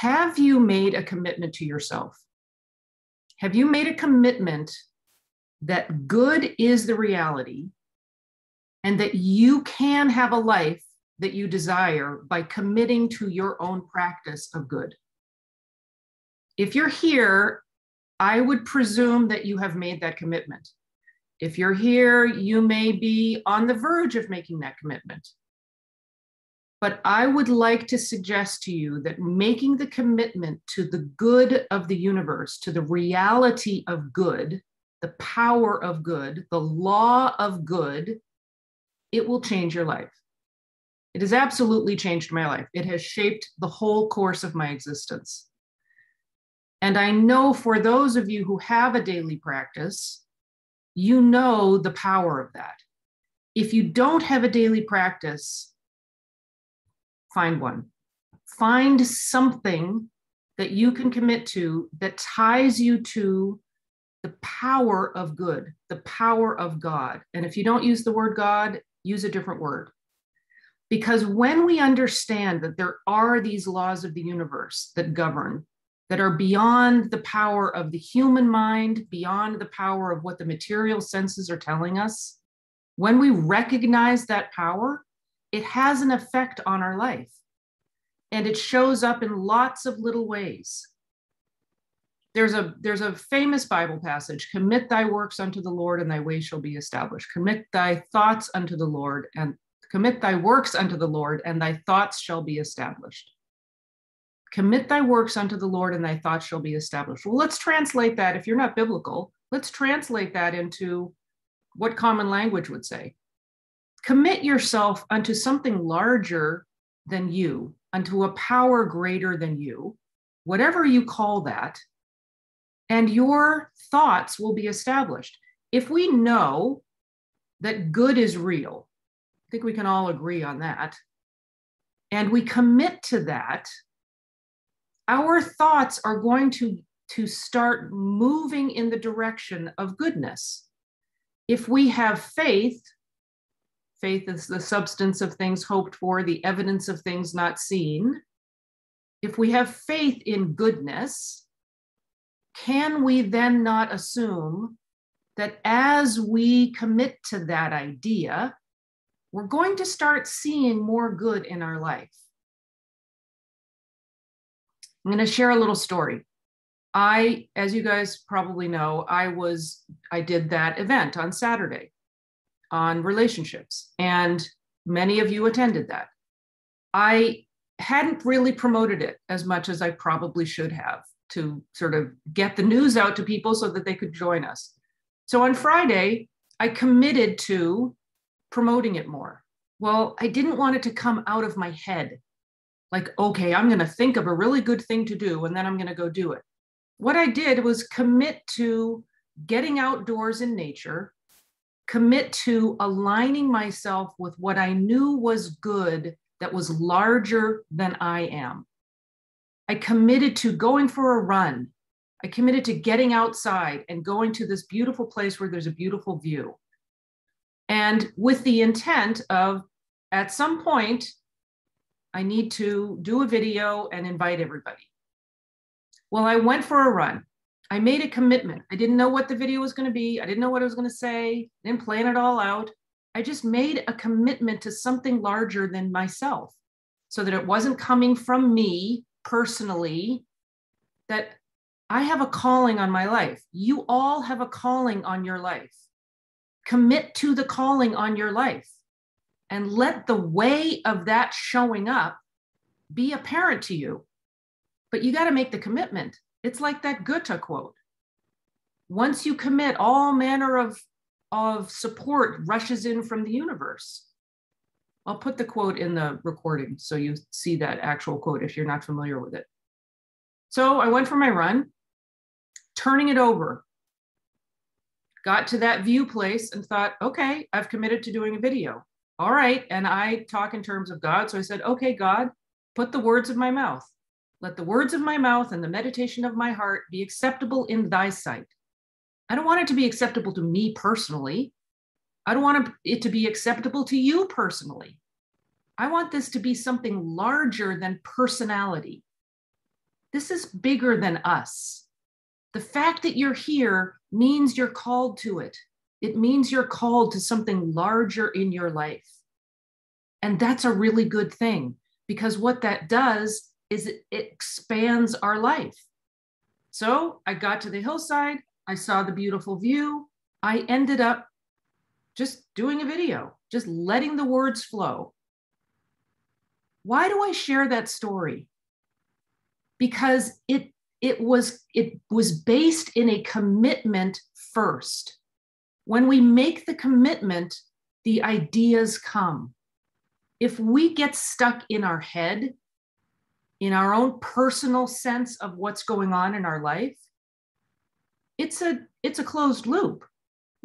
Have you made a commitment to yourself? Have you made a commitment that good is the reality and that you can have a life that you desire by committing to your own practice of good? If you're here, I would presume that you have made that commitment. If you're here, you may be on the verge of making that commitment. But I would like to suggest to you that making the commitment to the good of the universe, to the reality of good, the power of good, the law of good, it will change your life. It has absolutely changed my life. It has shaped the whole course of my existence. And I know for those of you who have a daily practice, you know the power of that. If you don't have a daily practice, find one. Find something that you can commit to that ties you to the power of good, the power of God. And if you don't use the word God, use a different word. Because when we understand that there are these laws of the universe that govern, that are beyond the power of the human mind, beyond the power of what the material senses are telling us, when we recognize that power, it has an effect on our life, and it shows up in lots of little ways. There's a famous Bible passage, commit thy works unto the Lord and thy way shall be established. Commit thy thoughts unto the Lord and commit thy works unto the Lord and thy thoughts shall be established. Commit thy works unto the Lord and thy thoughts shall be established. Well, let's translate that. If you're not biblical, let's translate that into what common language would say. Commit yourself unto something larger than you, unto a power greater than you, whatever you call that, and your thoughts will be established. If we know that good is real, I think we can all agree on that, and we commit to that, our thoughts are going to start moving in the direction of goodness. If we have faith, faith is the substance of things hoped for, the evidence of things not seen. If we have faith in goodness, can we then not assume that as we commit to that idea, we're going to start seeing more good in our life? I'm going to share a little story. As you guys probably know, I did that event on Saturday on relationships, and many of you attended that. I hadn't really promoted it as much as I probably should have to sort of get the news out to people so that they could join us. So on Friday, I committed to promoting it more. Well, I didn't want it to come out of my head. Like, okay, I'm going to think of a really good thing to do, and then I'm going to go do it. What I did was commit to getting outdoors in nature, commit to aligning myself with what I knew was good that was larger than I am. I committed to going for a run. I committed to getting outside and going to this beautiful place where there's a beautiful view. And with the intent of, at some point, I need to do a video and invite everybody. Well, I went for a run. I made a commitment. I didn't know what the video was going to be. I didn't know what I was going to say. I didn't plan it all out. I just made a commitment to something larger than myself so that it wasn't coming from me personally, that I have a calling on my life. You all have a calling on your life. Commit to the calling on your life and let the way of that showing up be apparent to you. But you got to make the commitment. It's like that Goethe quote. Once you commit, all manner of support rushes in from the universe. I'll put the quote in the recording so you see that actual quote if you're not familiar with it. So I went for my run, turning it over. Got to that view place and thought, okay, I've committed to doing a video. All right. And I talk in terms of God. So I said, okay, God, put the words of my mouth. Let the words of my mouth and the meditation of my heart be acceptable in thy sight. I don't want it to be acceptable to me personally. I don't want it to be acceptable to you personally. I want this to be something larger than personality. This is bigger than us. The fact that you're here means you're called to it. It means you're called to something larger in your life. And that's a really good thing, because what that does is it expands our life. So I got to the hillside, I saw the beautiful view. I ended up just doing a video, just letting the words flow. Why do I share that story? Because it was based in a commitment first. When we make the commitment, the ideas come. If we get stuck in our head, in our own personal sense of what's going on in our life, it's a closed loop.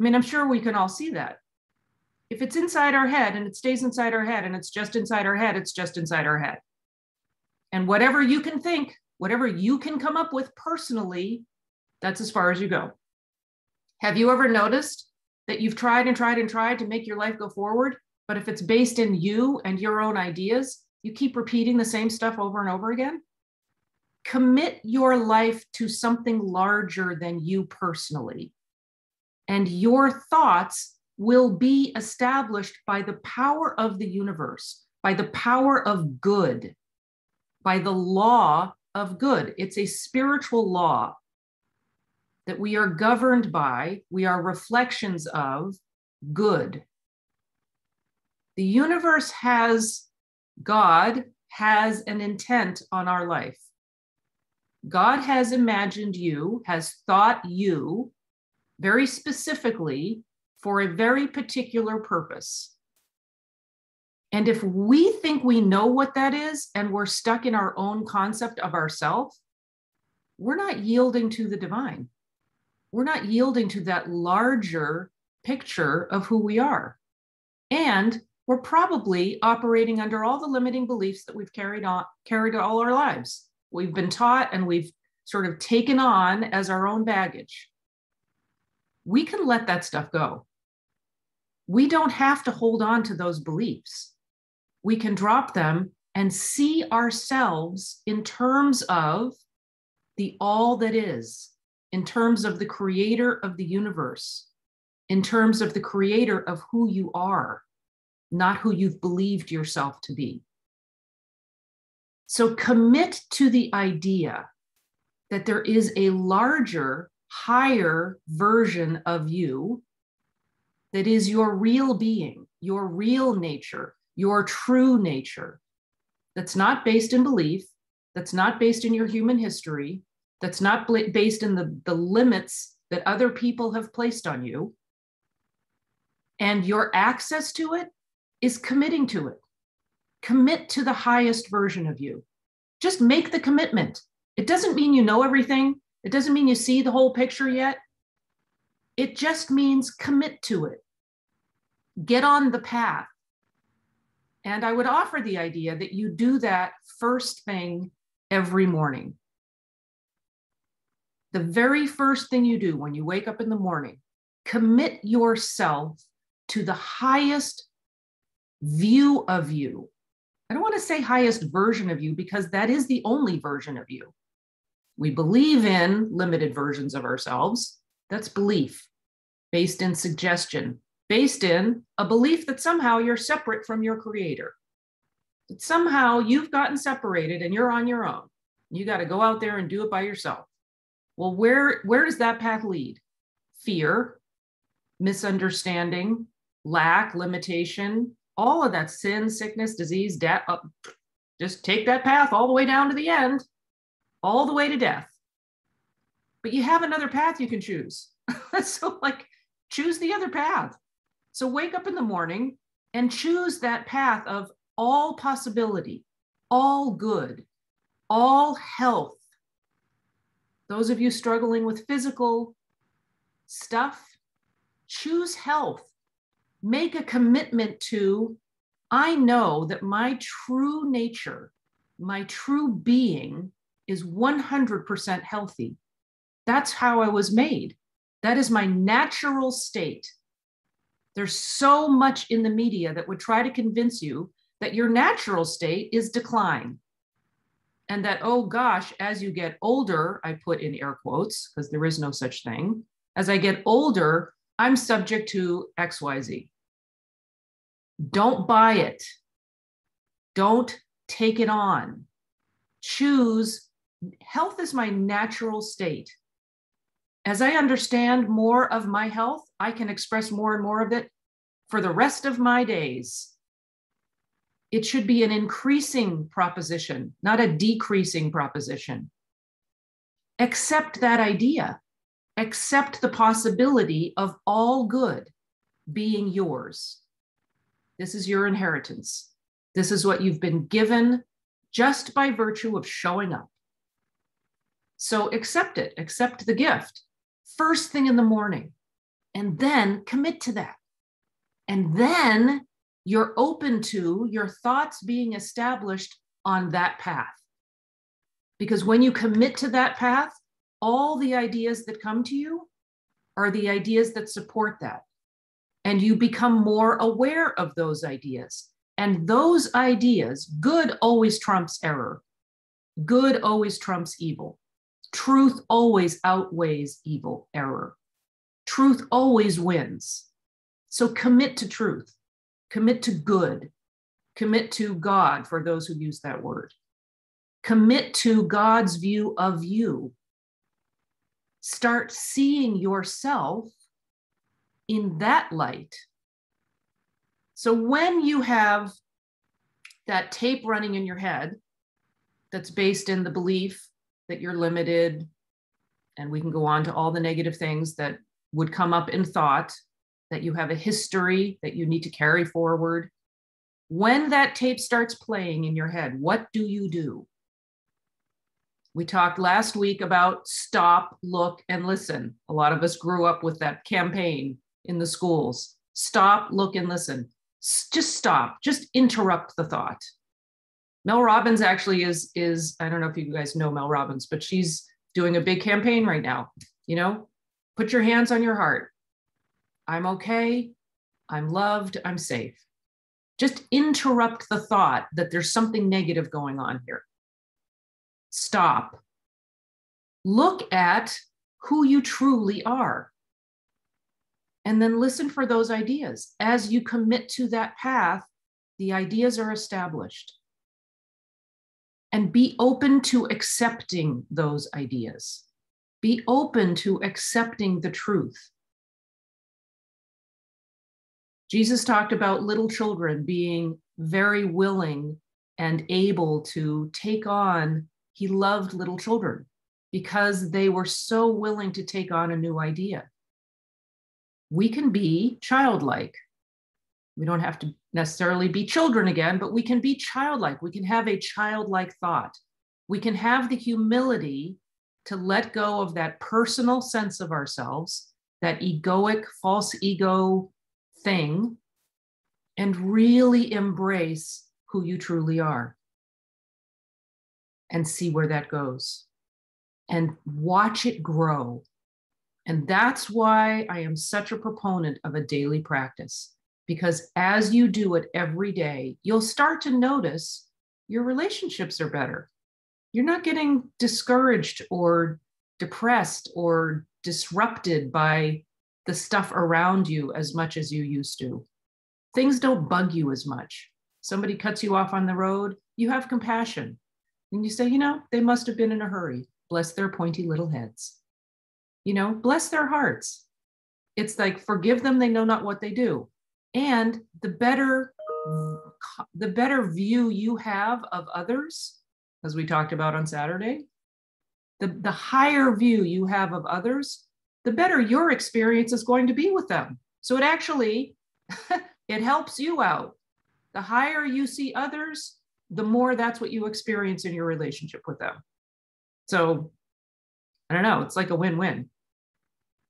I mean, I'm sure we can all see that. If it's inside our head and it stays inside our head and it's just inside our head, it's just inside our head. And whatever you can think, whatever you can come up with personally, that's as far as you go. Have you ever noticed that you've tried and tried and tried to make your life go forward, but if it's based in you and your own ideas, you keep repeating the same stuff over and over again? Commit your life to something larger than you personally. And your thoughts will be established by the power of the universe, by the power of good, by the law of good. It's a spiritual law that we are governed by. We are reflections of good. The universe has, God has an intent on our life. God has imagined you, has thought you very specifically for a very particular purpose. And if we think we know what that is and we're stuck in our own concept of ourselves, we're not yielding to the divine. We're not yielding to that larger picture of who we are. And we're probably operating under all the limiting beliefs that we've carried all our lives. We've been taught and we've sort of taken on as our own baggage. We can let that stuff go. We don't have to hold on to those beliefs. We can drop them and see ourselves in terms of the all that is, in terms of the creator of the universe, in terms of the creator of who you are, not who you've believed yourself to be. So commit to the idea that there is a larger, higher version of you that is your real being, your real nature, your true nature, that's not based in belief, that's not based in your human history, that's not based in the limits that other people have placed on you. And your access to it is committing to it. Commit to the highest version of you. Just make the commitment. It doesn't mean you know everything. It doesn't mean you see the whole picture yet. It just means commit to it. Get on the path. And I would offer the idea that you do that first thing every morning. The very first thing you do when you wake up in the morning, commit yourself to the highest view of you. I don't want to say highest version of you, because that is the only version of you. We believe in limited versions of ourselves. That's belief based in suggestion, based in a belief that somehow you're separate from your creator. That somehow you've gotten separated and you're on your own. You got to go out there and do it by yourself. Well, where does that path lead? Fear, misunderstanding, lack, limitation, all of that sin, sickness, disease, death. Just take that path all the way down to the end, all the way to death. But you have another path you can choose. So choose the other path. So wake up in the morning and choose that path of all possibility, all good, all health. Those of you struggling with physical stuff, choose health. Make a commitment to, I know that my true nature, my true being is 100% healthy. That's how I was made. That is my natural state. There's so much in the media that would try to convince you that your natural state is decline. And that, oh gosh, as you get older, I put in air quotes because there is no such thing. As I get older, I'm subject to XYZ. Don't buy it. Don't take it on. Choose health is my natural state. As I understand more of my health, I can express more and more of it for the rest of my days. It should be an increasing proposition, not a decreasing proposition. Accept that idea. Accept the possibility of all good being yours. This is your inheritance. This is what you've been given just by virtue of showing up. So accept it, accept the gift first thing in the morning, and then commit to that. And then you're open to your thoughts being established on that path. Because when you commit to that path, all the ideas that come to you are the ideas that support that. And you become more aware of those ideas. And those ideas, good always trumps error. Good always trumps evil. Truth always outweighs evil, error. Truth always wins. So commit to truth. Commit to good, commit to God for those who use that word. Commit to God's view of you. Start seeing yourself in that light. So when you have that tape running in your head that's based in the belief that you're limited, and we can go on to all the negative things that would come up in thought, that you have a history that you need to carry forward. When that tape starts playing in your head, what do you do? We talked last week about stop, look, and listen. A lot of us grew up with that campaign in the schools. Stop, look, and listen. Just stop, just interrupt the thought. Mel Robbins actually is I don't know if you guys know Mel Robbins, but she's doing a big campaign right now. You know, put your hands on your heart. I'm okay, I'm loved, I'm safe. Just interrupt the thought that there's something negative going on here. Stop. Look at who you truly are. And then listen for those ideas. As you commit to that path, the ideas are established. And be open to accepting those ideas. Be open to accepting the truth. Jesus talked about little children being very willing and able to take on, he loved little children because they were so willing to take on a new idea. We can be childlike. We don't have to necessarily be children again, but we can be childlike. We can have a childlike thought. We can have the humility to let go of that personal sense of ourselves, that egoic, false ego thing, and really embrace who you truly are and see where that goes and watch it grow. And that's why I am such a proponent of a daily practice, because as you do it every day, you'll start to notice your relationships are better. You're not getting discouraged or depressed or disrupted by the stuff around you as much as you used to. Things don't bug you as much. Somebody cuts you off on the road, you have compassion. And you say, you know, they must have been in a hurry. Bless their pointy little heads. You know, bless their hearts. It's like, forgive them, they know not what they do. And the better view you have of others, as we talked about on Saturday, the higher view you have of others, the better your experience is going to be with them. So it actually, it helps you out. The higher you see others, the more that's what you experience in your relationship with them. So I don't know, it's like a win-win.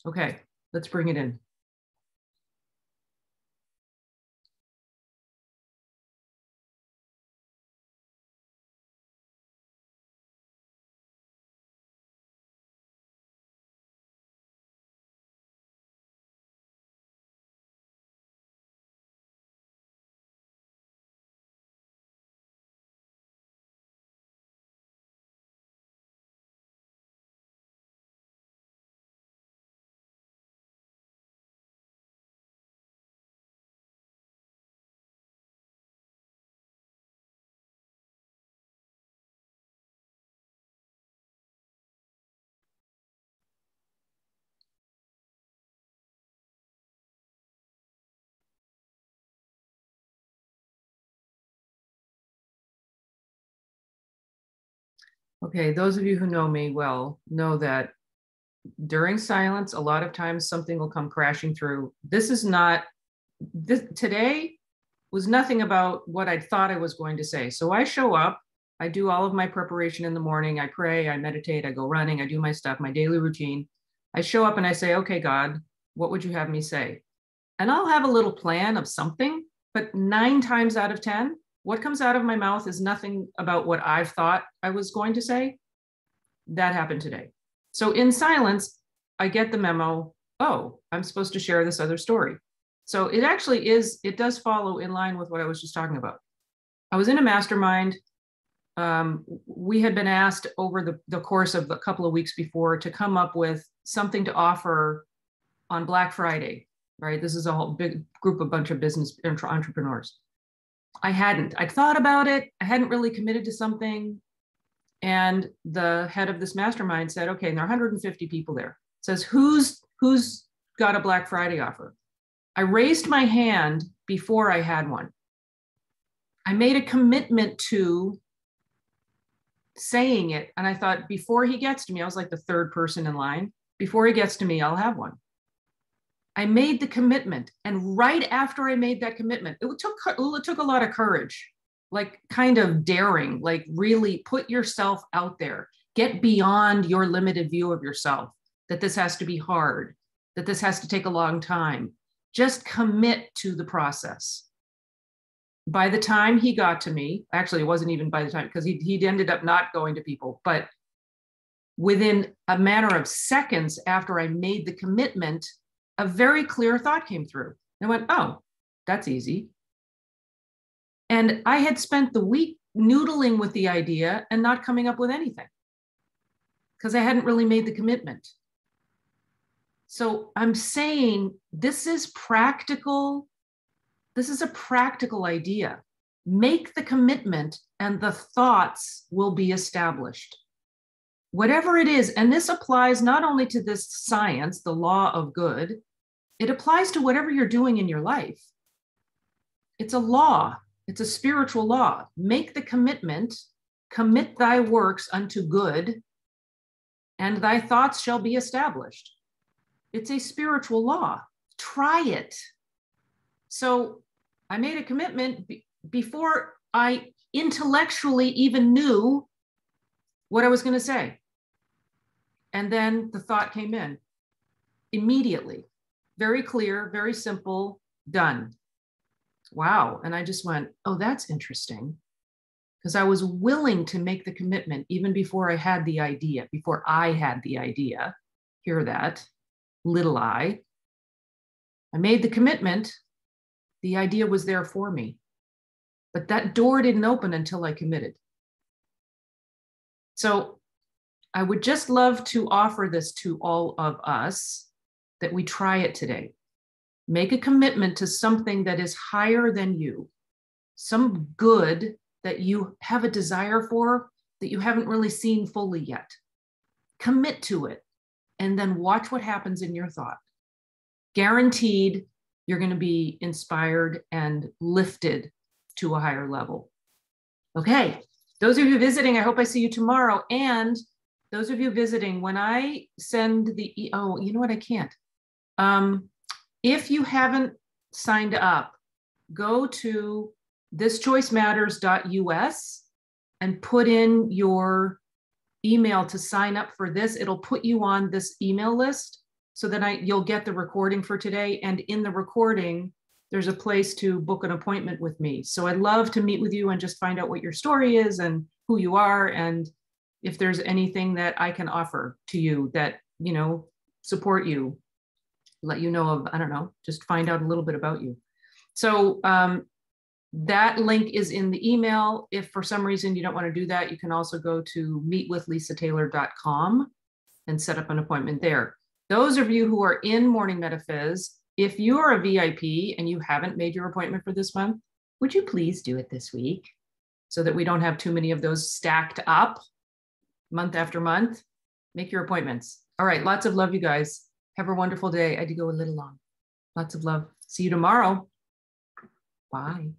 Okay, let's bring it in. Okay, those of you who know me well know that during silence, a lot of times something will come crashing through. Today was nothing about what I thought I was going to say. So I show up, I do all of my preparation in the morning. I pray, I meditate, I go running, I do my stuff, my daily routine. I show up and I say, okay, God, what would you have me say? And I'll have a little plan of something, but 9 times out of 10, what comes out of my mouth is nothing about what I thought I was going to say. That happened today. So in silence, I get the memo, oh, I'm supposed to share this other story. So it actually is, it does follow in line with what I was just talking about. I was in a mastermind. We had been asked over the course of a couple of weeks before to come up with something to offer on Black Friday, right? This is a whole big group, a bunch of business entrepreneurs. I'd thought about it. I hadn't really committed to something. And the head of this mastermind said, okay, and there are 150 people there. It says, who's got a Black Friday offer? I raised my hand before I had one. I made a commitment to saying it. And I thought, before he gets to me, I was like the third person in line. Before he gets to me, I'll have one. I made the commitment. And right after I made that commitment, it took a lot of courage, like kind of daring, like really put yourself out there, get beyond your limited view of yourself, that this has to be hard, that this has to take a long time. Just commit to the process. By the time he got to me, actually, it wasn't even by the time, because he ended up not going to people, but within a matter of seconds after I made the commitment, a very clear thought came through. I went, oh, that's easy. And I had spent the week noodling with the idea and not coming up with anything because I hadn't really made the commitment. So I'm saying this is practical. This is a practical idea. Make the commitment and the thoughts will be established. Whatever it is, and this applies not only to this science, the law of good, it applies to whatever you're doing in your life. It's a law. It's a spiritual law. Make the commitment, commit thy works unto good, and thy thoughts shall be established. It's a spiritual law. Try it. So I made a commitment before I intellectually even knew what I was going to say. And then the thought came in immediately. Very clear, very simple, done. Wow. And I just went, oh, that's interesting. Because I was willing to make the commitment even before I had the idea, before I had the idea. Hear that. Little I made the commitment. The idea was there for me, but that door didn't open until I committed. So I would just love to offer this to all of us, that we try it today. Make a commitment to something that is higher than you, some good that you have a desire for that you haven't really seen fully yet. Commit to it. And then watch what happens in your thought. Guaranteed, you're going to be inspired and lifted to a higher level. Okay, those of you visiting, I hope I see you tomorrow. And those of you visiting, when I send oh, you know what, I can't. If you haven't signed up, go to thischoicematters.us and put in your email to sign up for this. It'll put you on this email list so that you'll get the recording for today. And in the recording, there's a place to book an appointment with me. So I'd love to meet with you and just find out what your story is and who you are. And if there's anything that I can offer to you that, you know, support you, let you know of, I don't know, just find out a little bit about you. So that link is in the email. If for some reason you don't want to do that, you can also go to meetwithlisataylor.com and set up an appointment there. Those of you who are in Morning Metaphys, if you are a VIP and you haven't made your appointment for this month, would you please do it this week so that we don't have too many of those stacked up month after month? Make your appointments. All right, lots of love, you guys. Have a wonderful day. I did go a little long. Lots of love. See you tomorrow. Bye.